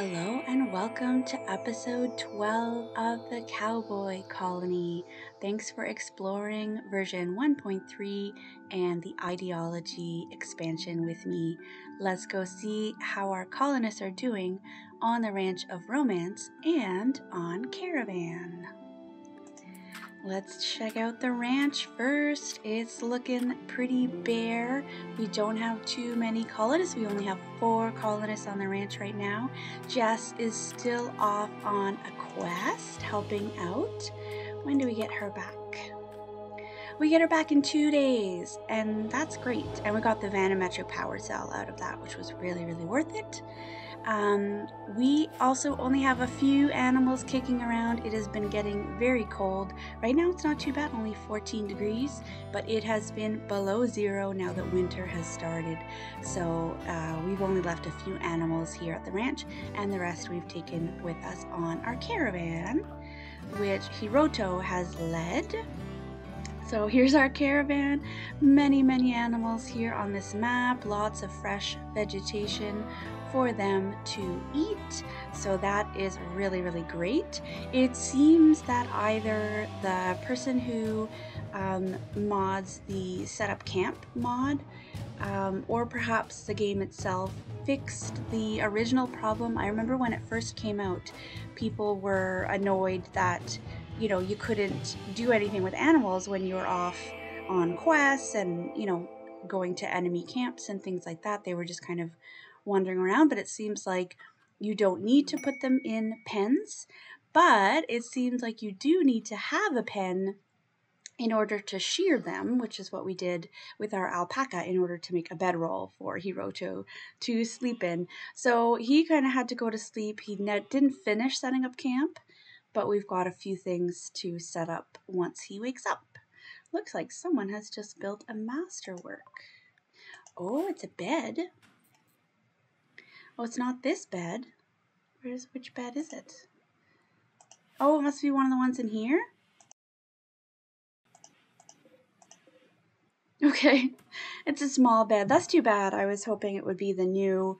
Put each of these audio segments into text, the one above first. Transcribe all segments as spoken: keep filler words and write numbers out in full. Hello and welcome to episode twelve of the Cowboy Colony. Thanks for exploring version one point three and the Ideology expansion with me. Let's go see how our colonists are doing on the Ranch of Romance and on Caravan. Let's check out the ranch first. It's looking pretty bare. We don't have too many colonists. We only have four colonists on the ranch right now. Jess is still off on a quest, helping out. When do we get her back? We get her back in two days, and that's great. And we got the Vanimetric Power Cell out of that, which was really, really worth it. Um, we also only have a few animals kicking around. It has been getting very cold. Right now it's not too bad, only fourteen degrees, but it has been below zero now that winter has started. So uh, we've only left a few animals here at the ranch, and the rest we've taken with us on our caravan, which Hiroto has led. So here's our caravan, many, many animals here on this map, lots of fresh vegetation for them to eat. So that is really, really great. It seems that either the person who um, mods the setup camp mod um, or perhaps the game itself fixed the original problem. I remember when it first came out, people were annoyed that you know, you couldn't do anything with animals when you were off on quests and, you know, going to enemy camps and things like that. They were just kind of wandering around, but it seems like you don't need to put them in pens, but it seems like you do need to have a pen in order to shear them, which is what we did with our alpaca in order to make a bedroll for Hiroto to sleep in. So he kind of had to go to sleep. He didn't finish setting up camp, but we've got a few things to set up once he wakes up. Looks like someone has just built a masterwork. Oh, it's a bed. Oh, it's not this bed. Where's, which bed is it? Oh, it must be one of the ones in here. Okay, it's a small bed. That's too bad. I was hoping it would be the new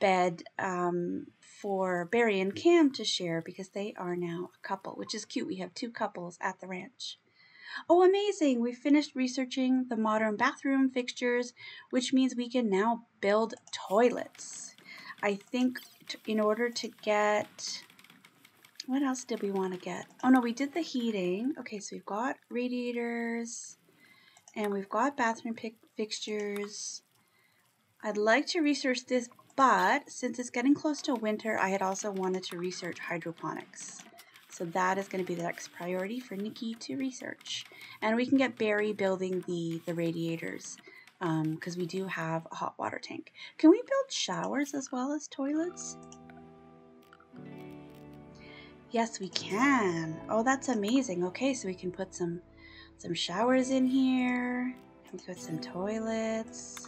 bed um, for Barry and Cam to share because they are now a couple, which is cute. We have two couples at the ranch. Oh, amazing! We finished researching the modern bathroom fixtures, which means we can now build toilets. I think t in order to get... What else did we want to get? Oh no, we did the heating. Okay, so we've got radiators and we've got bathroom pic fixtures. I'd like to research this, but since it's getting close to winter, I had also wanted to research hydroponics. So that is going to be the next priority for Nikki to research. And we can get Barry building the, the radiators because um, we do have a hot water tank. Can we build showers as well as toilets? Yes, we can. Oh, that's amazing. Okay, so we can put some, some showers in here and put some toilets.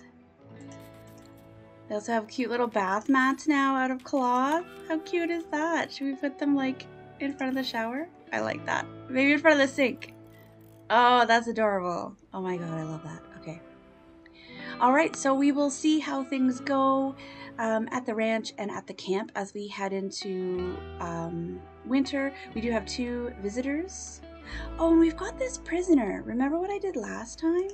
They also have cute little bath mats now out of cloth. How cute is that? Should we put them like in front of the shower? I like that. Maybe in front of the sink. Oh, that's adorable. Oh my God, I love that. Okay. All right, so we will see how things go um, at the ranch and at the camp as we head into um, winter. We do have two visitors. Oh, and we've got this prisoner. Remember what I did last time?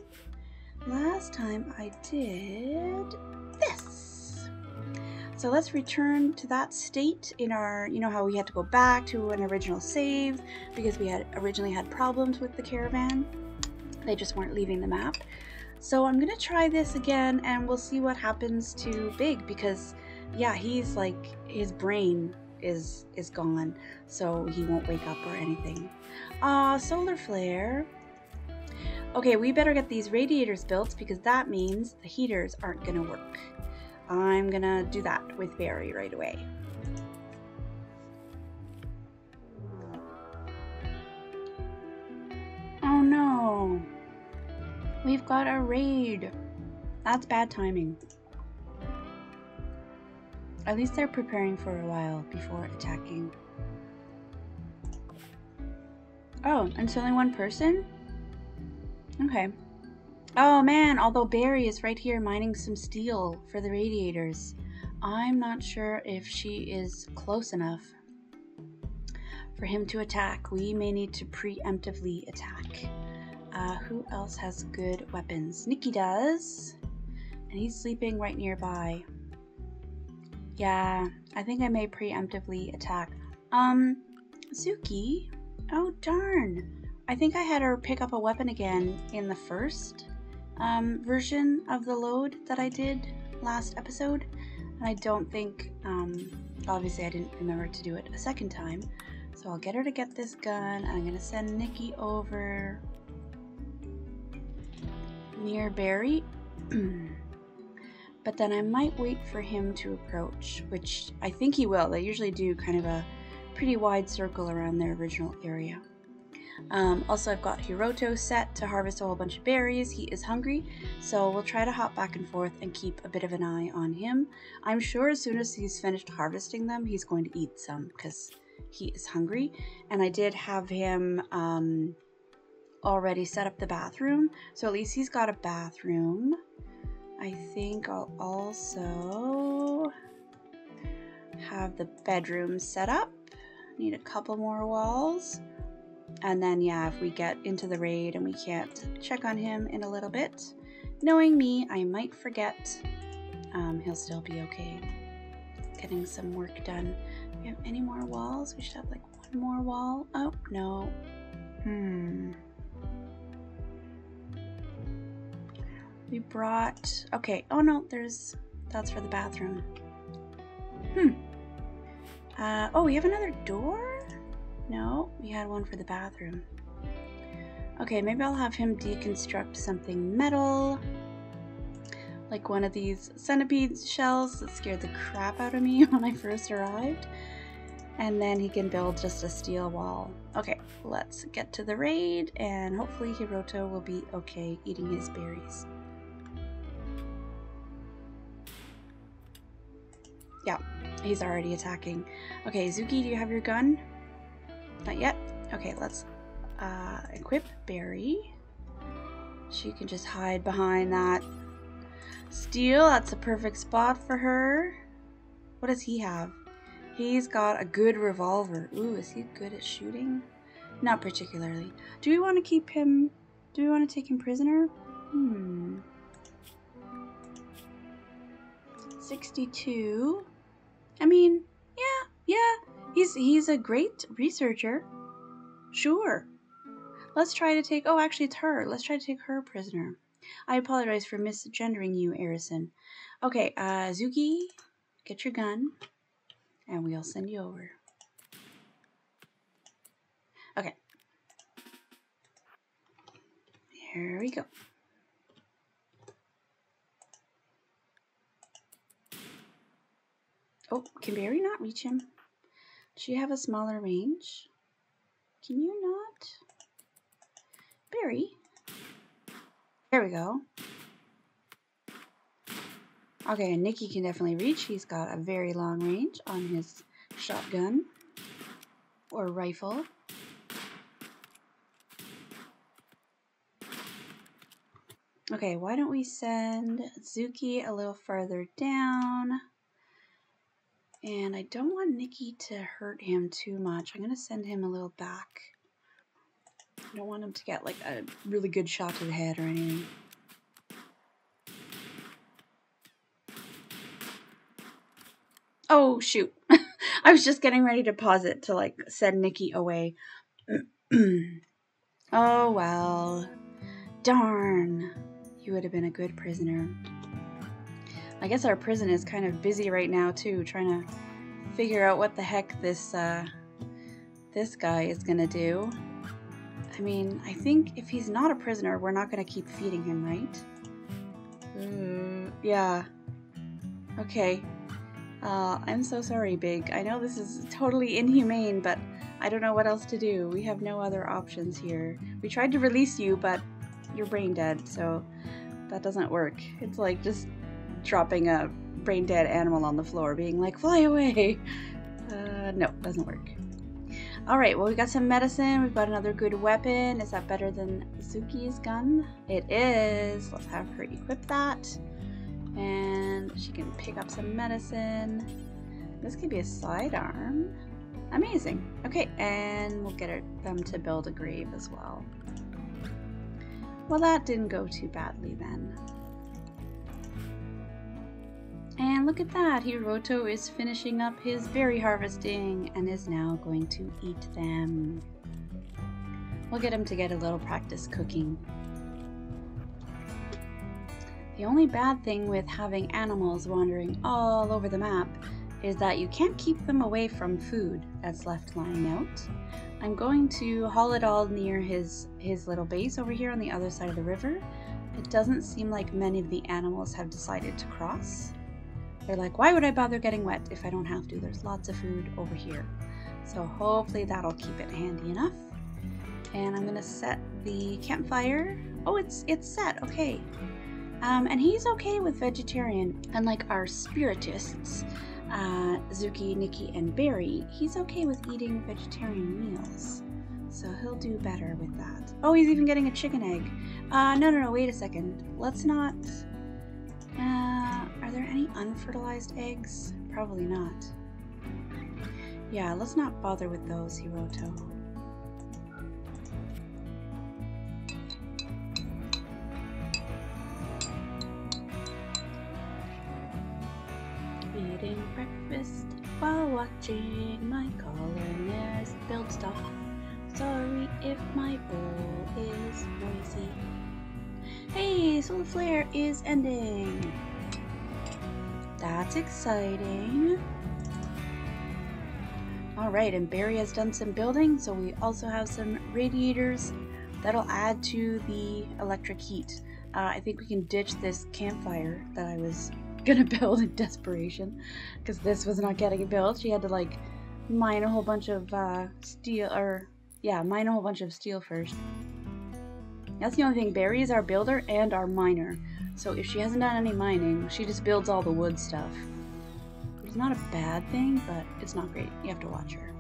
Last time I did this. So let's return to that state in our, you know how we had to go back to an original save because we had originally had problems with the caravan. They just weren't leaving the map. So I'm going to try this again and we'll see what happens to Big because yeah, he's like, his brain is, is gone. So he won't wake up or anything. Ah, uh, solar flare. Okay, we better get these radiators built because that means the heaters aren't going to work. I'm gonna do that with Barry right away. Oh no, we've got a raid. That's bad timing. At least they're preparing for a while before attacking. Oh, and it's only one person? Okay. Oh man, although Barry is right here mining some steel for the radiators. I'm not sure if she is close enough for him to attack. We may need to preemptively attack. Uh, who else has good weapons? Nikki does. And he's sleeping right nearby. Yeah, I think I may preemptively attack. Um, Zuki? Oh, darn. I think I had her pick up a weapon again in the first um, version of the load that I did last episode. And I don't think, um, obviously I didn't remember to do it a second time. So I'll get her to get this gun, and I'm gonna send Nikki over near Barry. But then I might wait for him to approach, which I think he will. They usually do kind of a pretty wide circle around their original area. Um, also, I've got Hiroto set to harvest a whole bunch of berries. He is hungry, so we'll try to hop back and forth and keep a bit of an eye on him. I'm sure as soon as he's finished harvesting them, he's going to eat some because he is hungry. And I did have him um, already set up the bathroom, so at least he's got a bathroom. I think I'll also have the bedroom set up. Need a couple more walls. And then, yeah, if we get into the raid and we can't check on him in a little bit, knowing me, I might forget. Um, he'll still be okay. Getting some work done. Do we have any more walls? We should have like one more wall. Oh, no. Hmm. We brought, okay, oh no, there's, that's for the bathroom. Hmm. Uh, oh, we have another door? No, we had one for the bathroom. Okay, maybe I'll have him deconstruct something metal, like one of these centipede shells that scared the crap out of me when I first arrived. And then he can build just a steel wall. Okay, let's get to the raid, and hopefully Hiroto will be okay eating his berries. Yeah, he's already attacking. Okay, Zuki, do you have your gun? Not yet? Okay, let's uh, equip Barry. She can just hide behind that steel. That's a perfect spot for her. What does he have? He's got a good revolver. Ooh, is he good at shooting? Not particularly. Do we want to keep him? Do we want to take him prisoner? Hmm. sixty-two. I mean, yeah, yeah. He's he's a great researcher. Sure. Let's try to take, oh, actually it's her. Let's try to take her prisoner. I apologize for misgendering you, Arison. Okay, uh, Zuki, get your gun, and we'll send you over. Okay. Here we go. Oh, can Barry not reach him? Does she have a smaller range? Can you not? Barry. There we go. Okay, and Nikki can definitely reach. He's got a very long range on his shotgun or rifle. Okay, why don't we send Zuki a little further down? And I don't want Nikki to hurt him too much. I'm going to send him a little back. I don't want him to get like a really good shot to the head or anything. Oh, shoot. I was just getting ready to pause it to, like, send Nikki away. Oh, well. Darn. You would have been a good prisoner. I guess our prison is kind of busy right now, too, trying to figure out what the heck this, uh, this guy is gonna do. I mean, I think if he's not a prisoner, we're not gonna keep feeding him, right? Mm, yeah. Okay. Uh, I'm so sorry, Big. I know this is totally inhumane, but I don't know what else to do. We have no other options here. We tried to release you, but you're brain dead, so that doesn't work. It's like just dropping a brain dead animal on the floor, being like, fly away! Uh, no, doesn't work. Alright, well, we got some medicine, we've got another good weapon. Is that better than Zuki's gun? It is! Let's have her equip that. and she can pick up some medicine. This could be a sidearm. Amazing. Okay, and we'll get her, them to build a grave as well. Well, that didn't go too badly then. And look at that, Hiroto is finishing up his berry harvesting and is now going to eat them. We'll get him to get a little practice cooking. The only bad thing with having animals wandering all over the map is that you can't keep them away from food that's left lying out. I'm going to haul it all near his, his little base over here on the other side of the river. It doesn't seem like many of the animals have decided to cross. They're like, why would I bother getting wet if I don't have to? There's lots of food over here. So hopefully that'll keep it handy enough. And I'm going to set the campfire. Oh, it's it's set. Okay. Um, and he's okay with vegetarian. Unlike our spiritists, uh, Zuki, Nikki, and Barry, he's okay with eating vegetarian meals. So he'll do better with that. Oh, he's even getting a chicken egg. Uh, no, no, no, wait a second. Let's not... Uh, are there any unfertilized eggs? Probably not. Yeah, let's not bother with those, Hiroto. Eating breakfast while watching my colonist build stuff. Sorry if my bowl is noisy. Hey, solar flare is ending. That's exciting. All right, and Barry has done some building, so we also have some radiators that'll add to the electric heat. Uh, I think we can ditch this campfire that I was gonna build in desperation because this was not getting built. She had to like mine a whole bunch of uh, steel, or yeah, mine a whole bunch of steel first. That's the only thing. Barry is our builder and our miner. So if she hasn't done any mining, she just builds all the wood stuff. It's not a bad thing, but it's not great. You have to watch her.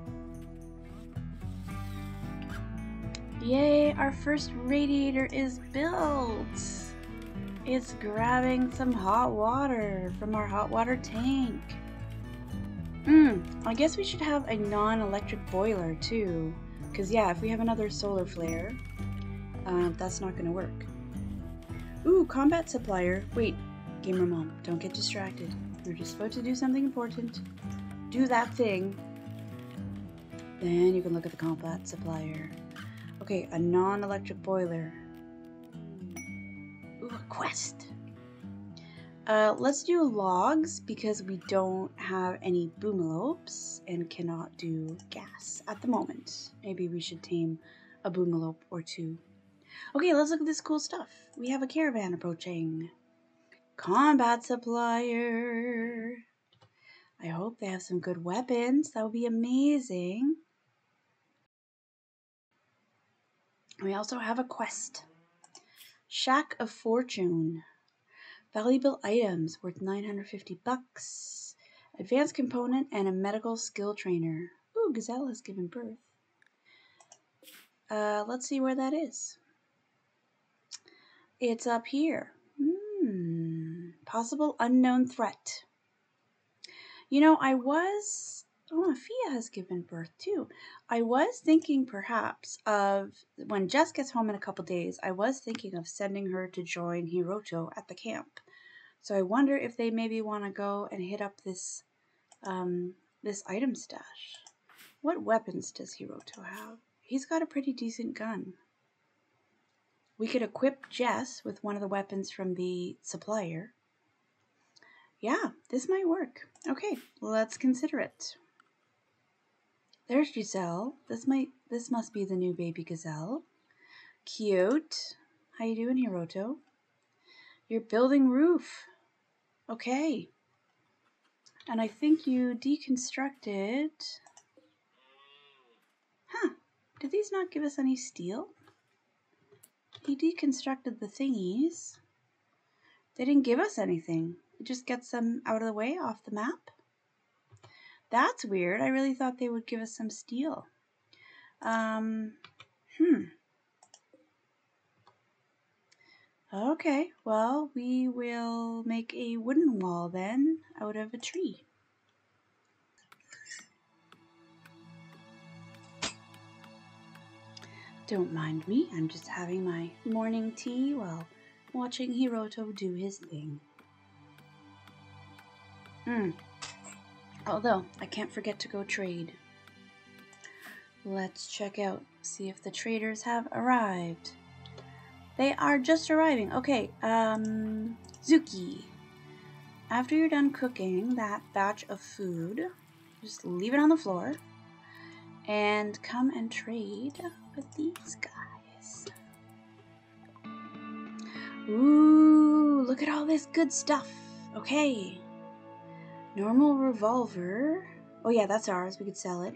Yay, our first radiator is built! It's grabbing some hot water from our hot water tank. Hmm, I guess we should have a non-electric boiler too. Because yeah, if we have another solar flare, Uh, that's not gonna work. Ooh, combat supplier. Wait, gamer mom, don't get distracted. You're just supposed to do something important. Do that thing. Then you can look at the combat supplier. Okay, a non-electric boiler. Ooh, a quest. Uh, let's do logs because we don't have any boomalopes and cannot do gas at the moment. Maybe we should tame a boomalope or two. Okay, let's look at this cool stuff. We have a caravan approaching. Combat supplier. I hope they have some good weapons. That would be amazing. We also have a quest. Shack of Fortune. Valuable items worth nine hundred fifty bucks. Advanced component and a medical skill trainer. Ooh, Giselle has given birth. Uh, let's see where that is. It's up here. Hmm. Possible unknown threat. You know, I was... Oh, Fia has given birth too. I was thinking perhaps of... When Jess gets home in a couple days, I was thinking of sending her to join Hiroto at the camp. So I wonder if they maybe want to go and hit up this, um, this item stash. What weapons does Hiroto have? He's got a pretty decent gun. We could equip Jess with one of the weapons from the supplier. Yeah, this might work. Okay, let's consider it. There's Giselle. This might this must be the new baby gazelle. Cute. How you doing, Hiroto? You're building roof. Okay. And I think you deconstructed. Huh. Did these not give us any steel? He deconstructed the thingies. They didn't give us anything. It just gets them out of the way off the map. That's weird. I really thought they would give us some steel. Um, hmm. Okay, well, we will make a wooden wall then out of a tree. Don't mind me, I'm just having my morning tea while watching Hiroto do his thing. Hmm. Although, I can't forget to go trade. Let's check out, see if the traders have arrived. They are just arriving. Okay, um, Zuki. After you're done cooking that batch of food, just leave it on the floor and come and trade with these guys. Ooh, look at all this good stuff. Okay. Normal revolver. Oh yeah, that's ours. We could sell it.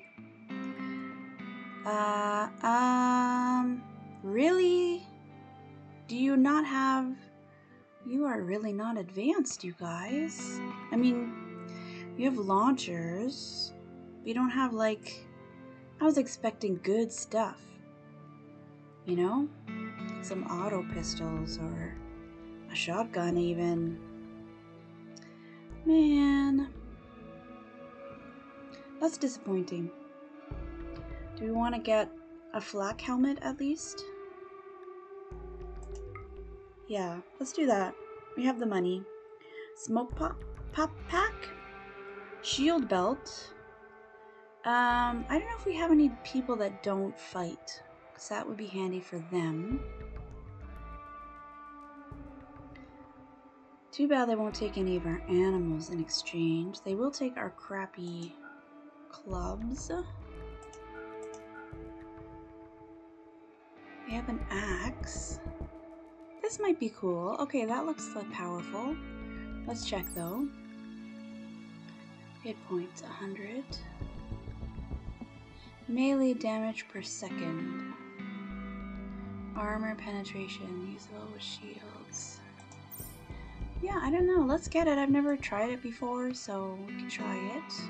Uh, um, really? Do you not have... You are really not advanced, you guys. I mean, you have launchers. But you don't have, like... I was expecting good stuff. You know? Some auto pistols or a shotgun even. Man. That's disappointing. Do we want to get a flak helmet at least? Yeah, let's do that. We have the money. Smoke pop, pop pack? Shield belt. Um, I don't know if we have any people that don't fight. Because that would be handy for them. Too bad they won't take any of our animals in exchange. They will take our crappy clubs. We have an axe. This might be cool. Okay, that looks like powerful. Let's check though. Hit points, one hundred. Melee damage per second. Armor penetration, usable with shields. Yeah, I don't know. Let's get it. I've never tried it before, so we can try it.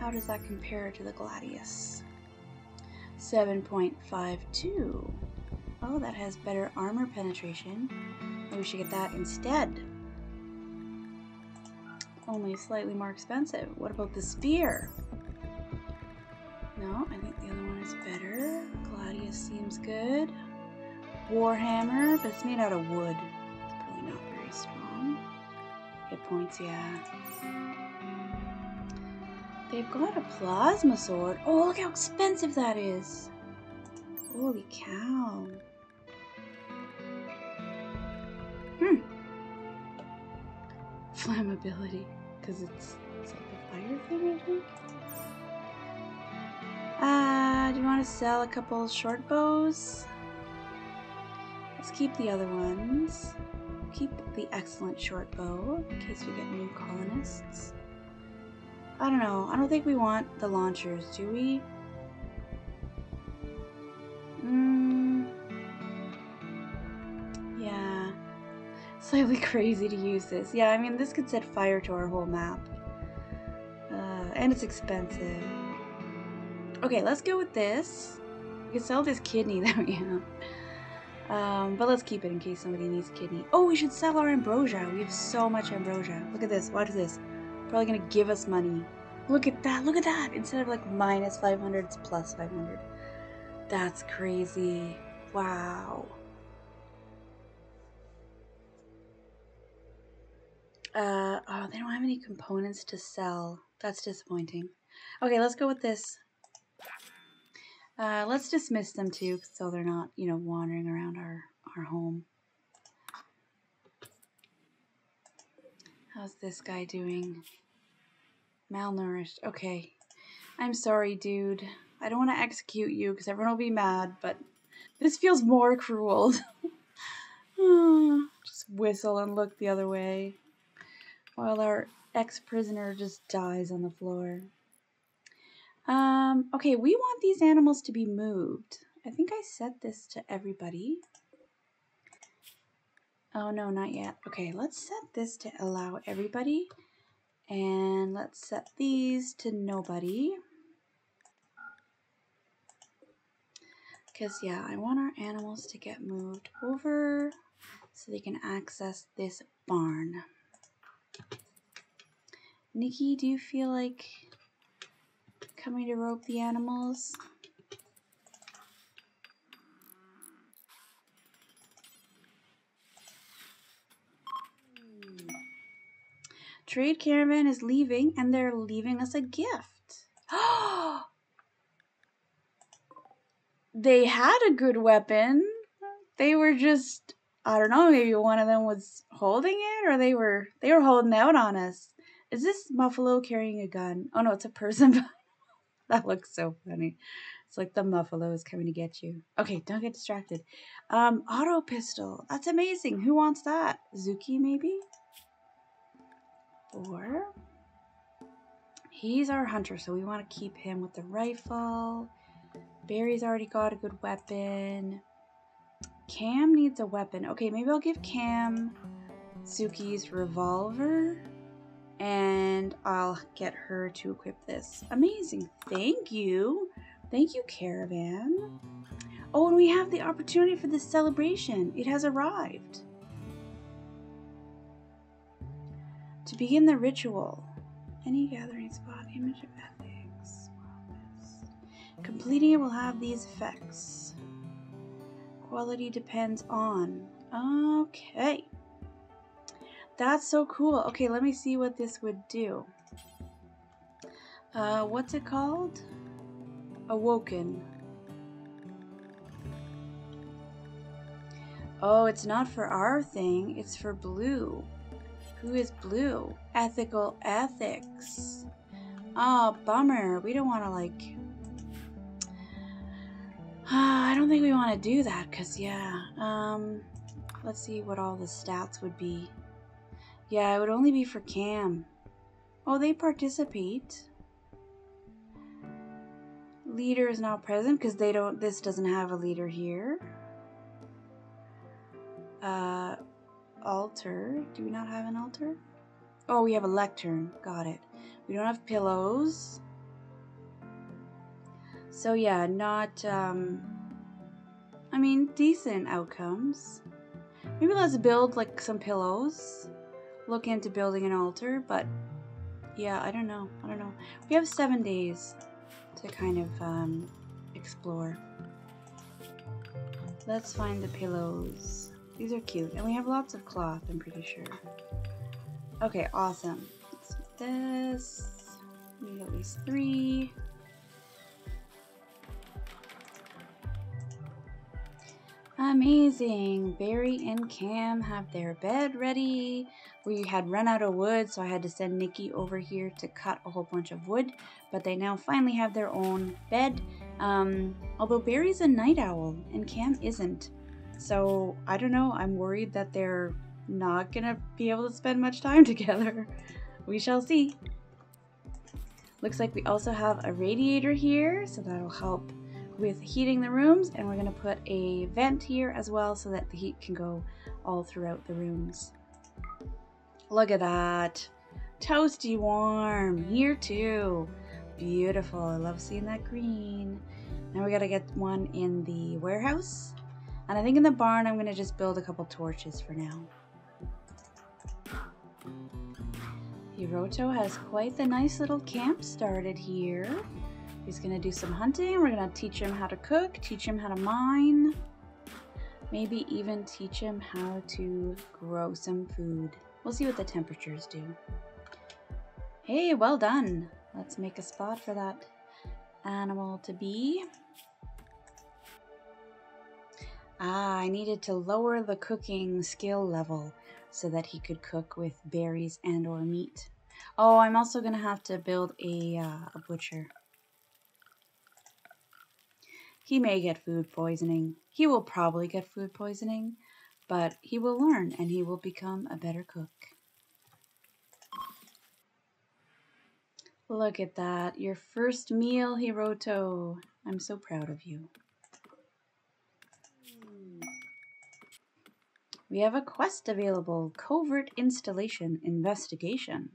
How does that compare to the Gladius? seven point five two. Oh, that has better armor penetration. Maybe we should get that instead. Only slightly more expensive. What about the spear? No, I think the other one is better. Gladius seems good. Warhammer, but it's made out of wood. It's probably not very strong. Hit points, yeah. They've got a plasma sword. Oh, look how expensive that is. Holy cow. Hmm. Flammability, because it's, it's like a fire thing, I think. Uh, do you want to sell a couple short bows? Let's keep the other ones. Keep the excellent short bow in case we get new colonists. I don't know. I don't think we want the launchers, do we? Mm. Yeah. Slightly crazy to use this. Yeah, I mean, this could set fire to our whole map. Uh, and it's expensive. Okay, let's go with this. We could sell this kidney that we have. Um, but let's keep it in case somebody needs a kidney. Oh, we should sell our ambrosia. We have so much ambrosia. Look at this. Watch this. Probably going to give us money. Look at that. Look at that. Instead of like minus five hundred, it's plus five hundred. That's crazy. Wow. Uh, oh, they don't have any components to sell. That's disappointing. Okay, let's go with this. Uh, let's dismiss them too, so they're not, you know, wandering around our, our home. How's this guy doing? Malnourished. Okay. I'm sorry, dude. I don't want to execute you because everyone will be mad, but this feels more cruel. Just whistle and look the other way while our ex-prisoner just dies on the floor. Um, okay, we want these animals to be moved. I think I said this to everybody. Oh no, not yet. Okay, let's set this to allow everybody. And let's set these to nobody. Because yeah, I want our animals to get moved over. so they can access this barn. Nikki, do you feel like coming to rope the animals? Trade Caravan is leaving, and they're leaving us a gift. They had a good weapon. They were just, I don't know, maybe one of them was holding it, or they were they were holding out on us. Is this Muffalo carrying a gun? Oh no, it's a person. That looks so funny. It's like the Muffalo is coming to get you. Okay, don't get distracted. Um, auto pistol. That's amazing. Who wants that? Zuki, maybe? Or he's our hunter, so we want to keep him with the rifle. Barry's already got a good weapon. Cam needs a weapon. Okay, maybe I'll give Cam Suki's revolver, and I'll get her to equip this. Amazing. Thank you. Thank you, Caravan. Oh, and we have the opportunity for this celebration. It has arrived. To begin the ritual, any gathering spot, image of ethics, completing it will have these effects. Quality depends on. Okay. That's so cool. Okay, let me see what this would do. Uh, what's it called? Awoken. Oh, it's not for our thing, it's for Blue. Who is Blue? Ethical ethics. Oh, bummer. We don't want to, like... Uh, I don't think we want to do that, because, yeah. Um, let's see what all the stats would be. Yeah, it would only be for Cam. Oh, they participate. Leader is not present, because they don't... This doesn't have a leader here. Uh... Altar. Do we not have an altar? Oh, we have a lectern. Got it. We don't have pillows. So yeah, not, um, I mean, decent outcomes. Maybe let's build, like, some pillows. Look into building an altar, but yeah, I don't know. I don't know. We have seven days to kind of, um, explore. Let's find the pillows. These are cute, and we have lots of cloth, I'm pretty sure. Okay, awesome. Let's do this. We need at least three. Amazing. Barry and Cam have their bed ready. We had run out of wood, so I had to send Nikki over here to cut a whole bunch of wood, but they now finally have their own bed. Um, although Barry's a night owl, and Cam isn't. So, I don't know, I'm worried that they're not gonna be able to spend much time together. We shall see. Looks like we also have a radiator here, so that'll help with heating the rooms, and we're gonna put a vent here as well so that the heat can go all throughout the rooms. Look at that! Toasty warm! Here too! Beautiful, I love seeing that green. Now we gotta get one in the warehouse. And I think in the barn, I'm going to just build a couple torches for now. Hiroto has quite the nice little camp started here. He's going to do some hunting. We're going to teach him how to cook, teach him how to mine. Maybe even teach him how to grow some food. We'll see what the temperatures do. Hey, well done. Let's make a spot for that animal to be. Ah, I needed to lower the cooking skill level so that he could cook with berries and or meat. Oh, I'm also going to have to build a, uh, a butcher. He may get food poisoning. He will probably get food poisoning, but he will learn and he will become a better cook. Look at that. Your first meal, Hiroto. I'm so proud of you. We have a quest available, Covert Installation Investigation.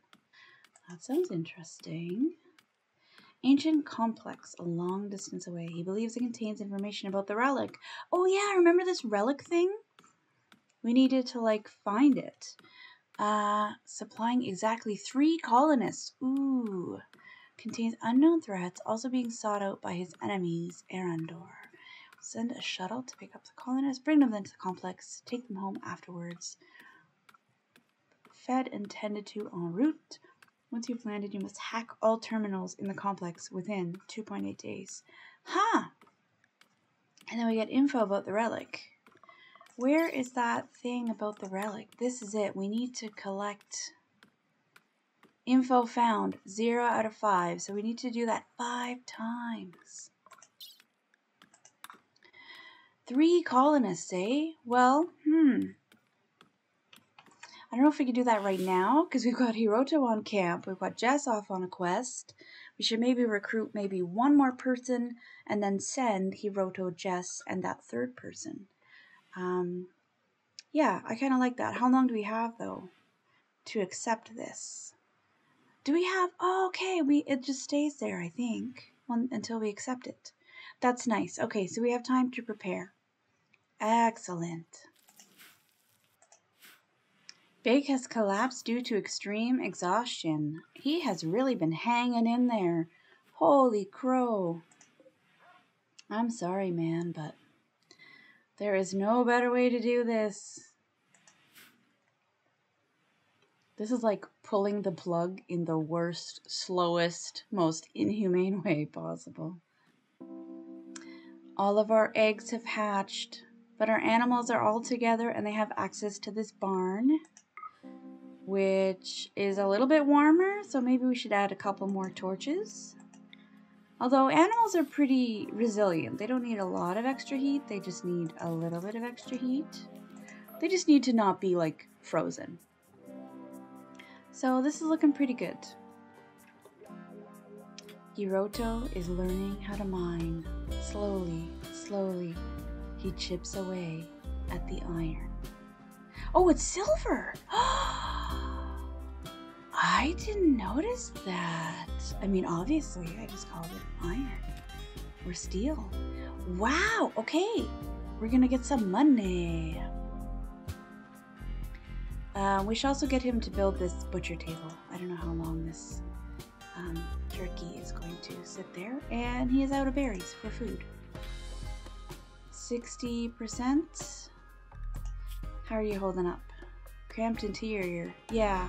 That sounds interesting. Ancient complex, a long distance away. He believes it contains information about the relic. Oh yeah, remember this relic thing? We needed to, like, find it. Uh, supplying exactly three colonists. Ooh. Contains unknown threats, also being sought out by his enemies, Erandor. Send a shuttle to pick up the colonists, bring them into the complex, take them home afterwards. Fed and tended to en route. Once you've landed, you must hack all terminals in the complex within two point eight days. Huh! And then we get info about the relic. Where is that thing about the relic? This is it. We need to collect... Info found. Zero out of five. So we need to do that five times. Three colonists, eh? Well, hmm. I don't know if we can do that right now, because we've got Hiroto on camp. We've got Jess off on a quest. We should maybe recruit maybe one more person and then send Hiroto, Jess, and that third person. Um, yeah, I kind of like that. How long do we have, though, to accept this? Do we have... Oh, okay, we, it just stays there, I think, one, until we accept it. That's nice. Okay, so we have time to prepare. Excellent. Big has collapsed due to extreme exhaustion. He has really been hanging in there. Holy crow. I'm sorry, man, but there is no better way to do this. This is like pulling the plug in the worst, slowest, most inhumane way possible. All of our eggs have hatched, but our animals are all together and they have access to this barn, which is a little bit warmer, so maybe we should add a couple more torches. Although animals are pretty resilient. They don't need a lot of extra heat, they just need a little bit of extra heat. They just need to not be, like, frozen. So this is looking pretty good. Hiroto is learning how to mine. Slowly, slowly, he chips away at the iron. Oh, it's silver! I didn't notice that. I mean, obviously, I just called it iron or steel. Wow, okay. We're gonna get some money. Uh, we should also get him to build this butcher table. I don't know how long this um, turkey is going to sit there. And he is out of berries for food. sixty percent. How are you holding up? Cramped interior. Yeah.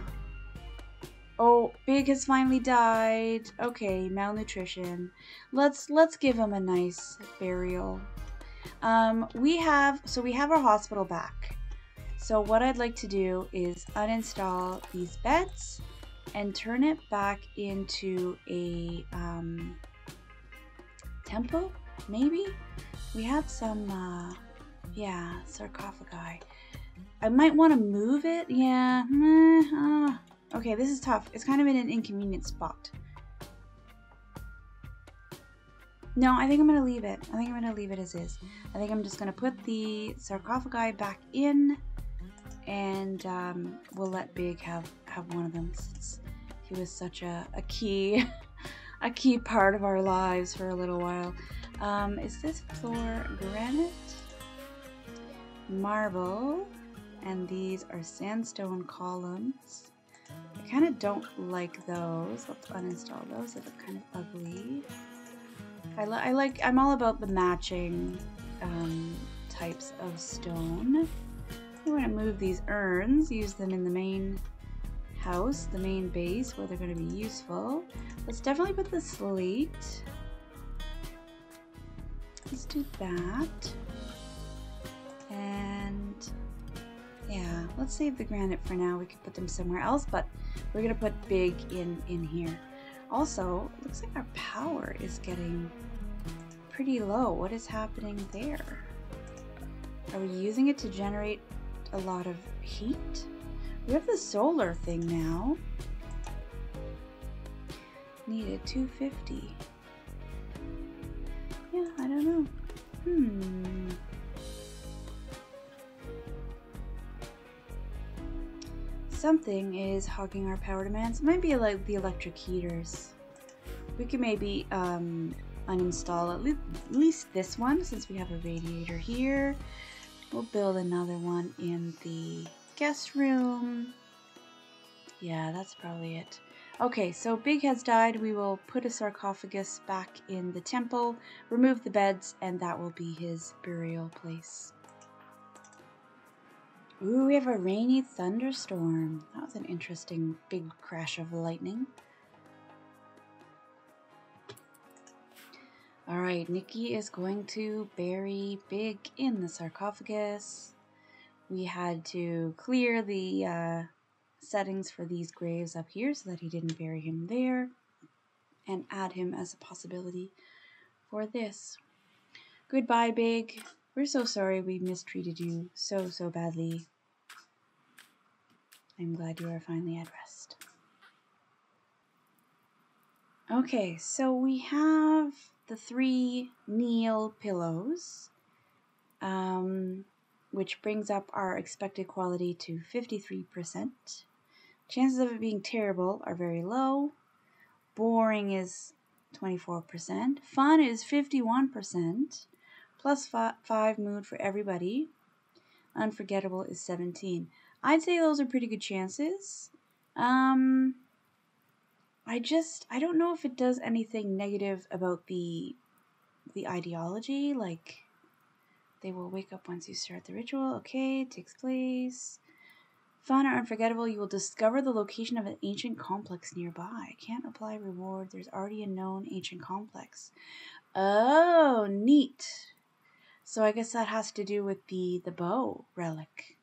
Oh, Big has finally died. Okay, malnutrition. Let's let's give him a nice burial. Um, we have so we have our hospital back. So what I'd like to do is uninstall these beds and turn it back into a um, temple. Maybe we have some uh, yeah sarcophagi. I might want to move it. Yeah. Mm-hmm. Okay, this is tough. It's kind of in an inconvenient spot. No, I think I'm going to leave it. I think I'm going to leave it as is. I think I'm just going to put the sarcophagi back in, and um, we'll let Big have, have one of them, since he was such a, a key a key part of our lives for a little while. Um, is this floor granite? Marble. And these are sandstone columns. I kind of don't like those. Let's uninstall those. They look kind of ugly. I, li I like, I'm all about the matching um, types of stone. We're going to move these urns, use them in the main house, the main base, where they're going to be useful. Let's definitely put the slate. Let's do that. And yeah, let's save the granite for now. We could put them somewhere else, but we're gonna put Big in in here. Also, it looks like our power is getting pretty low. What is happening there? Are we using it to generate a lot of heat? We have the solar thing now. Needed two fifty. Yeah, I don't know. Hmm. Something is hogging our power demands. It might be like the electric heaters. We could maybe um, uninstall at, le at least this one, since we have a radiator here. We'll build another one in the guest room. Yeah, that's probably it. Okay, so Big has died. We will put a sarcophagus back in the temple, remove the beds, and that will be his burial place. Ooh, we have a rainy thunderstorm. That was an interesting big crash of lightning. All right, Nikki is going to bury Big in the sarcophagus. We had to clear the uh, settings for these graves up here so that he didn't bury him there, and add him as a possibility for this. Goodbye, Big. We're so sorry we mistreated you so, so badly. I'm glad you are finally at rest. Okay, so we have the three kneel pillows, um, which brings up our expected quality to fifty-three percent. Chances of it being terrible are very low. Boring is twenty-four percent. Fun is fifty-one percent. Plus five mood for everybody. Unforgettable is seventeen. I'd say those are pretty good chances. Um, I just, I don't know if it does anything negative about the, the ideology. Like, they will wake up once you start the ritual. Okay, it takes place. Fun or unforgettable, you will discover the location of an ancient complex nearby. Can't apply reward. There's already a known ancient complex. Oh, neat. So I guess that has to do with the, the bow relic.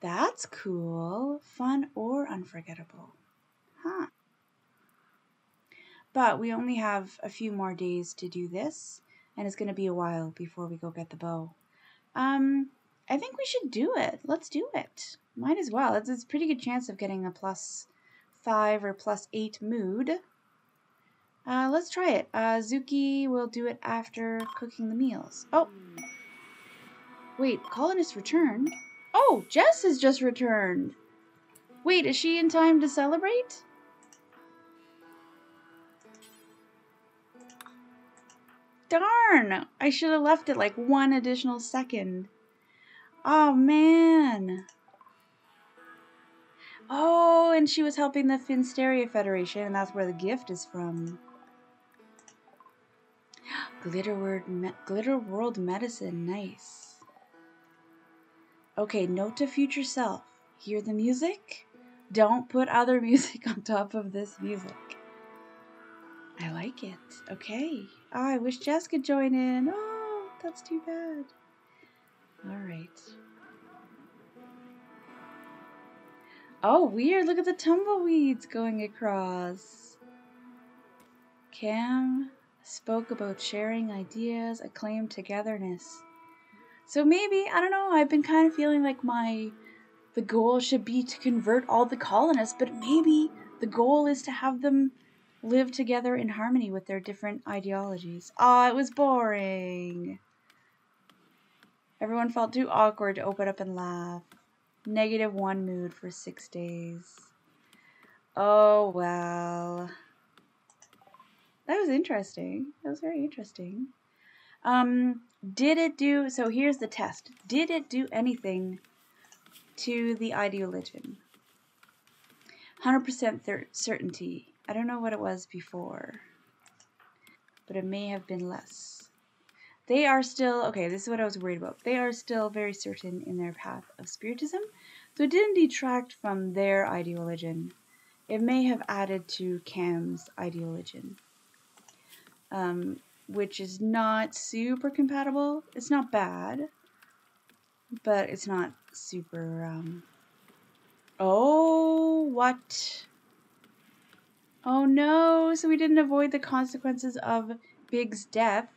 That's cool. Fun or unforgettable. Huh. But we only have a few more days to do this, and it's going to be a while before we go get the bow. Um, I think we should do it. Let's do it. Might as well. It's, it's a pretty good chance of getting a plus five or plus eight mood. Uh, let's try it. Uh, Zuki will do it after cooking the meals. Oh. Wait, Colin has returned? Oh, Jess has just returned. Wait, is she in time to celebrate? Darn! I should have left it like one additional second. Oh, man. Oh, and she was helping the Finsteria Federation, and that's where the gift is from. Glitter World, Me- Glitter World Medicine, nice. Okay, note to future self. Hear the music? Don't put other music on top of this music. I like it. Okay. Oh, I wish Jess could join in. Oh, that's too bad. All right. Oh, weird. Look at the tumbleweeds going across. Cam spoke about sharing ideas, a claim togetherness. So maybe, I don't know, I've been kind of feeling like my, the goal should be to convert all the colonists, but maybe the goal is to have them live together in harmony with their different ideologies. Aw, it was boring. Everyone felt too awkward to open up and laugh. Negative one mood for six days. Oh, well. That was interesting. That was very interesting. Um, did it do... So here's the test. Did it do anything to the ideologian? one hundred percent certainty. I don't know what it was before, but it may have been less. They are still, okay, this is what I was worried about. They are still very certain in their path of spiritism, so it didn't detract from their ideologian. It may have added to Cam's ideologian, um, which is not super compatible. It's not bad, but it's not super, um... Oh, what? Oh no, so we didn't avoid the consequences of Big's death.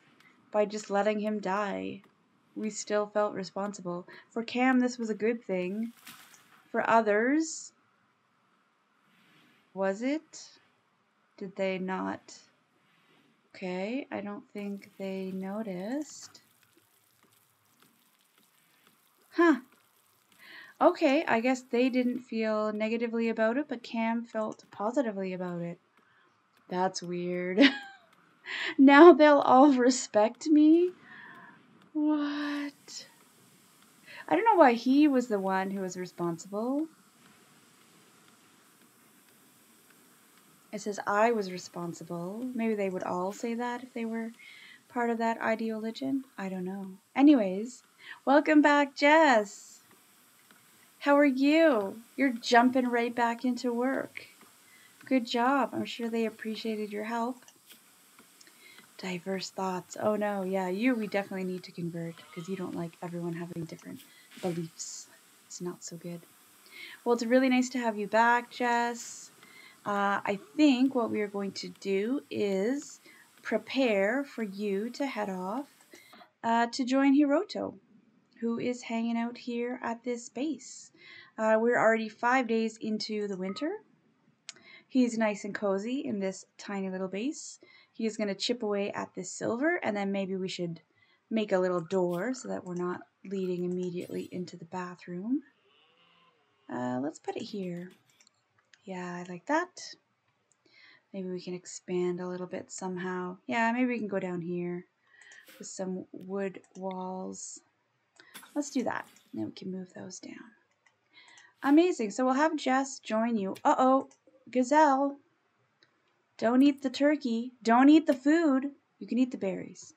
By just letting him die, we still felt responsible. For Cam, this was a good thing. For others, was it? Did they not? Okay, I don't think they noticed. Huh. Okay, I guess they didn't feel negatively about it, but Cam felt positively about it. That's weird. Now they'll all respect me? What? I don't know why he was the one who was responsible. It says I was responsible. Maybe they would all say that if they were part of that ideologian. I don't know. Anyways, welcome back, Jess. How are you? You're jumping right back into work. Good job. I'm sure they appreciated your help. Diverse thoughts. Oh no, yeah, you we definitely need to convert because you don't like everyone having different beliefs. It's not so good. Well, it's really nice to have you back, Jess. Uh, I think what we are going to do is prepare for you to head off uh, to join Hiroto, who is hanging out here at this base. Uh, we're already five days into the winter. He's nice and cozy in this tiny little base. He's going to chip away at this silver, and then maybe we should make a little door so that we're not leading immediately into the bathroom. Uh, let's put it here. Yeah, I like that. Maybe we can expand a little bit somehow. Yeah, maybe we can go down here with some wood walls. Let's do that. Then we can move those down. Amazing. So we'll have Jess join you. Uh-oh, Giselle. Don't eat the turkey. Don't eat the food. You can eat the berries.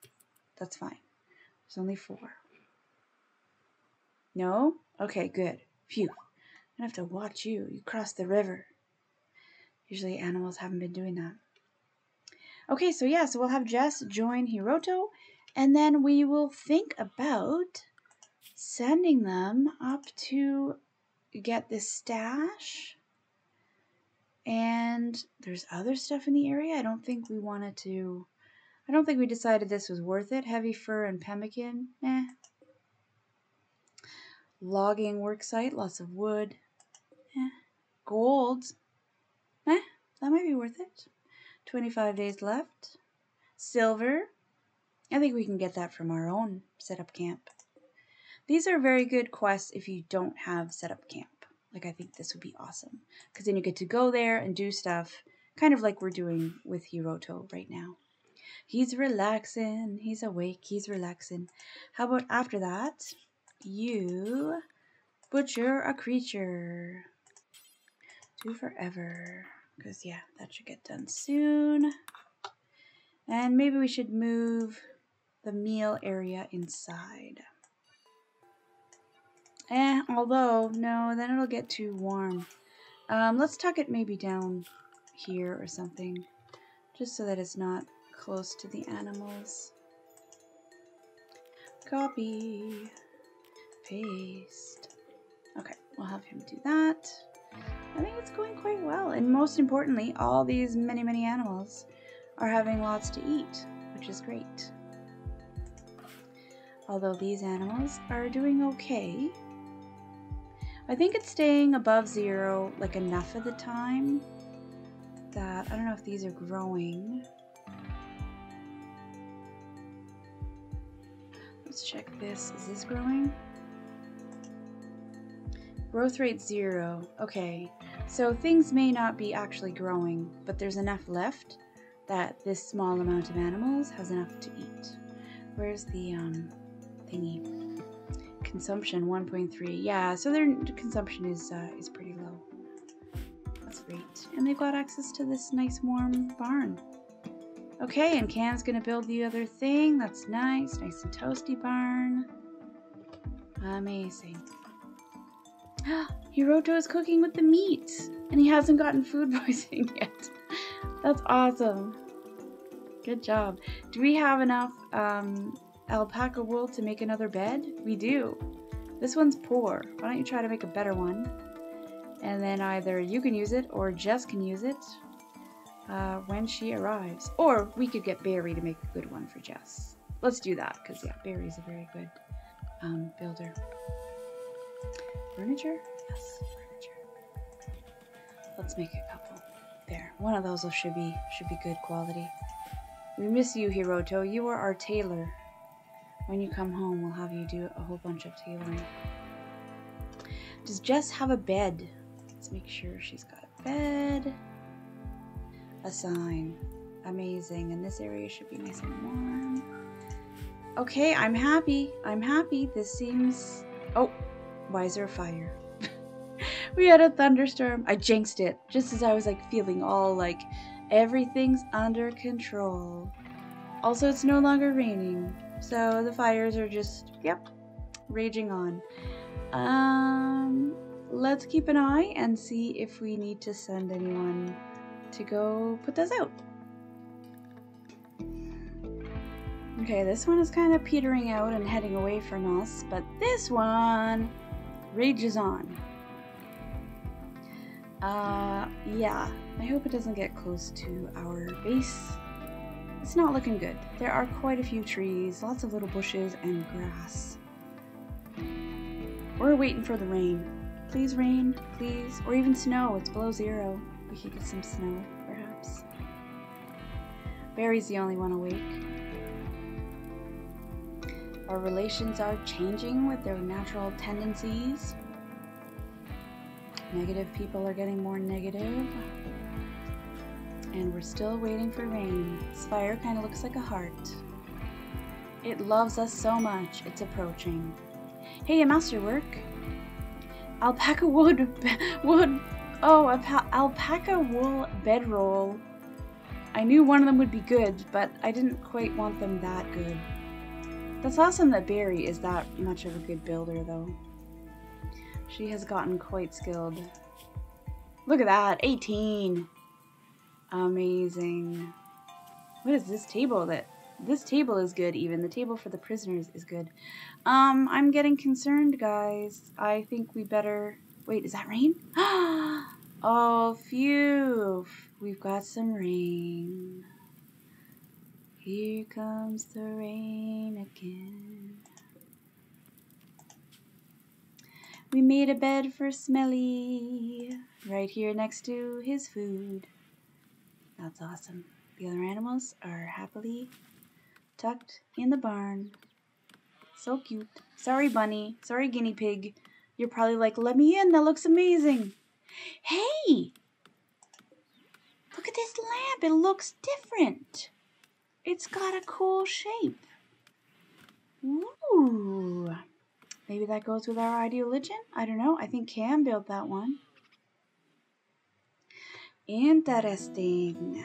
That's fine. There's only four. No? Okay, good. Phew. I have to watch you. You crossed the river. Usually animals haven't been doing that. Okay, so yeah, so we'll have Jess join Hiroto, and then we will think about sending them up to get this stash. And there's other stuff in the area. I don't think we wanted to... I don't think we decided this was worth it. Heavy fur and pemmican. Eh. Logging worksite. Lots of wood. Eh. Gold. Eh. That might be worth it. twenty-five days left. Silver. I think we can get that from our own setup camp. These are very good quests if you don't have setup camp. Like, I think this would be awesome. Because then you get to go there and do stuff, kind of like we're doing with Hiroto right now. He's relaxing. He's awake. He's relaxing. How about after that, you butcher a creature. Do forever. Because, yeah, that should get done soon. And maybe we should move the meal area inside. Eh, although, no, then it'll get too warm. Um, let's tuck it maybe down here or something, just so that it's not close to the animals. Copy. Paste. Okay, we'll have him do that. I think it's going quite well, and most importantly, all these many, many animals are having lots to eat, which is great. Although these animals are doing okay. I think it's staying above zero like enough of the time that I don't know if these are growing. Let's check this. Is this growing? Growth rate zero. Okay, so things may not be actually growing, but there's enough left that this small amount of animals has enough to eat. Where's the um, thingy? Consumption one point three. Yeah, so their consumption is uh, is pretty low. That's great. And they've got access to this nice warm barn. Okay, and Cam's gonna build the other thing. That's nice. Nice and toasty barn. Amazing. Hiroto is cooking with the meat, and he hasn't gotten food poisoning yet. That's awesome. Good job. Do we have enough um, alpaca wool to make another bed? We do. This one's poor. Why don't you try to make a better one? And then either you can use it or Jess can use it uh, when she arrives. Or we could get Barry to make a good one for Jess. Let's do that because, yeah, Barry's a very good um, builder. Furniture? Yes, furniture. Let's make a couple. There. One of those should be, should be good quality. We miss you, Hiroto. You are our tailor. When you come home, we'll have you do a whole bunch of tailoring. Does Jess have a bed? Let's make sure she's got a bed. A sign. Amazing. And this area should be nice and warm. Okay, I'm happy. I'm happy. This seems Oh, why is there a fire? We had a thunderstorm. I jinxed it just as I was like feeling all like everything's under control. Also, it's no longer raining, so the fires are just, yep, raging on. Um, let's keep an eye and see if we need to send anyone to go put those out. Okay, this one is kind of petering out and heading away from us, but this one rages on. Uh, yeah, I hope it doesn't get close to our base. It's not looking good. There are quite a few trees, lots of little bushes and grass. We're waiting for the rain. Please rain, please. Or even snow, it's below zero. We could get some snow, perhaps. Barry's the only one awake. Our relations are changing with their natural tendencies. Negative people are getting more negative. And we're still waiting for rain. This fire kind of looks like a heart. It loves us so much, it's approaching. Hey, a masterwork. Alpaca wood, wood. Oh, alpaca wool bedroll. I knew one of them would be good, but I didn't quite want them that good. That's awesome that Barry is that much of a good builder, though. She has gotten quite skilled. Look at that, eighteen. Amazing. What is this table that... This table is good even. The table for the prisoners is good. Um, I'm getting concerned, guys. I think we better... Wait, is that rain? Oh, phew. We've got some rain. Here comes the rain again. We made a bed for Smelly right here next to his food. That's awesome. The other animals are happily tucked in the barn. So cute. Sorry, bunny. Sorry, guinea pig. You're probably like, let me in. That looks amazing. Hey! Look at this lamp. It looks different. It's got a cool shape. Ooh. Maybe that goes with our ideology? I don't know. I think Cam built that one. Interesting.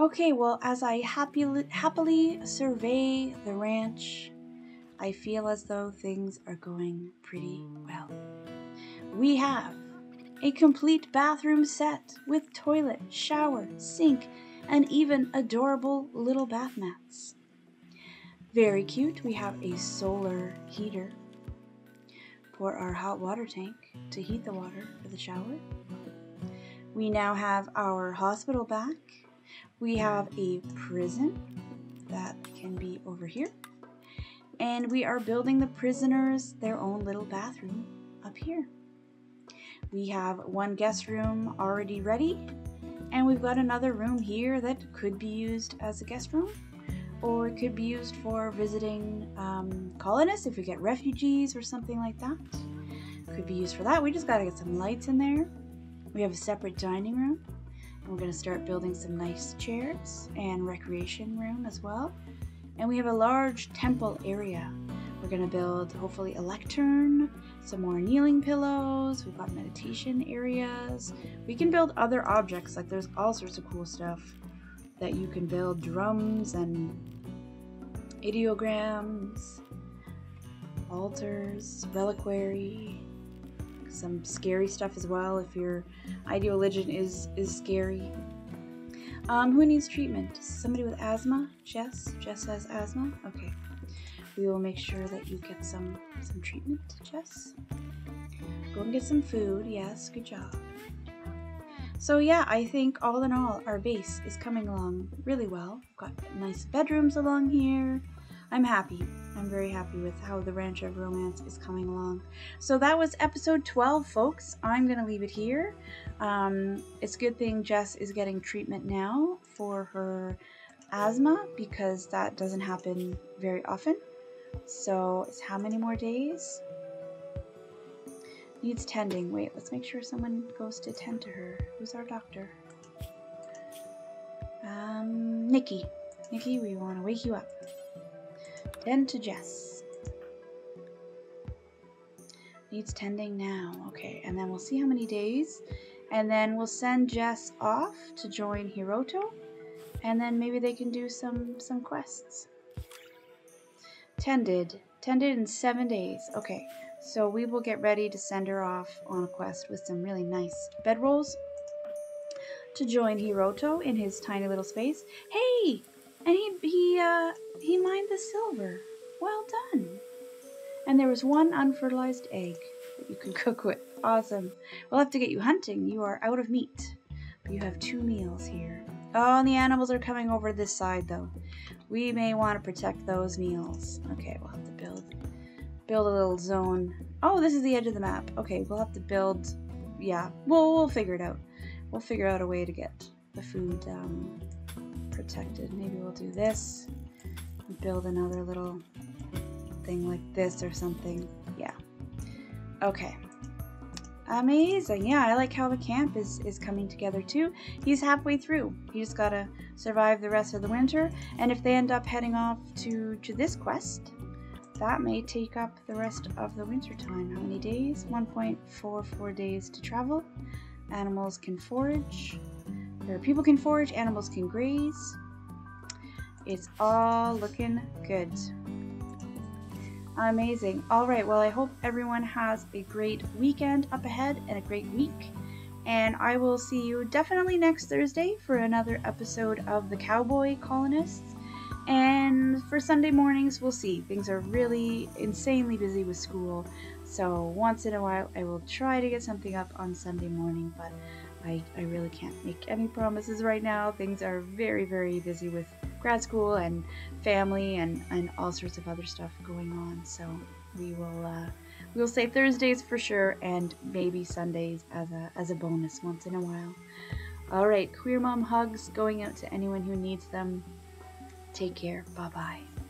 Okay, well, as I happy, happily survey the ranch, I feel as though things are going pretty well. We have a complete bathroom set with toilet, shower, sink, and even adorable little bath mats. Very cute. We have a solar heater for our hot water tank to heat the water for the shower. We now have our hospital back. We have a prison that can be over here. And we are building the prisoners their own little bathroom up here. We have one guest room already ready. And we've got another room here that could be used as a guest room. Or it could be used for visiting um, colonists if we get refugees or something like that. Could be used for that. We just gotta get some lights in there. We have a separate dining room. We're going to start building some nice chairs and recreation room as well. And we have a large temple area. We're going to build hopefully a lectern, some more kneeling pillows. We've got meditation areas. We can build other objects, like there's all sorts of cool stuff that you can build, drums and ideograms, altars, reliquary. Some scary stuff as well if your ideology is is scary. Um, who needs treatment? Somebody with asthma? Jess? Jess has asthma? Okay. We will make sure that you get some, some treatment, Jess. Go and get some food. Yes, good job. So yeah, I think all in all, our base is coming along really well. Got nice bedrooms along here. I'm happy. I'm very happy with how the Ranch of Romance is coming along. So that was episode twelve, folks. I'm going to leave it here. Um, it's a good thing Jess is getting treatment now for her asthma, because that doesn't happen very often. So it's how many more days? Needs tending. Wait, let's make sure someone goes to tend to her. Who's our doctor? Um, Nikki. Nikki, we want to wake you up. Then to Jess. Needs tending now. Okay, and then we'll see how many days. And then we'll send Jess off to join Hiroto. And then maybe they can do some, some quests. Tended. Tended in seven days. Okay, so we will get ready to send her off on a quest with some really nice bedrolls to join Hiroto in his tiny little space. Hey! And he, he, uh, he mined the silver. Well done! And there was one unfertilized egg that you can cook with. Awesome. We'll have to get you hunting. You are out of meat. But you have two meals here. Oh, and the animals are coming over this side, though. We may want to protect those meals. Okay, we'll have to build build a little zone. Oh, this is the edge of the map. Okay, we'll have to build... Yeah, we'll, we'll figure it out. We'll figure out a way to get the food um, protected. Maybe we'll do this. Build another little thing like this or something. Yeah. Okay. Amazing. Yeah, I like how the camp is, is coming together too. He's halfway through. You just gotta survive the rest of the winter. And if they end up heading off to, to this quest, that may take up the rest of the winter time. How many days? one point four four days to travel. Animals can forage. Or people can forage. Animals can graze. It's all looking good. Amazing. All right, well, I hope everyone has a great weekend up ahead and a great week, and I will see you definitely next Thursday for another episode of the Cowboy Colonists, and for Sunday mornings we'll see. Things are really insanely busy with school, so once in a while I will try to get something up on Sunday morning, but I, I really can't make any promises right now. Things are very, very busy with grad school and family and, and all sorts of other stuff going on. So we will uh, we will say Thursdays for sure, and maybe Sundays as a, as a bonus once in a while. All right, Queer Mom hugs going out to anyone who needs them. Take care. Bye-bye.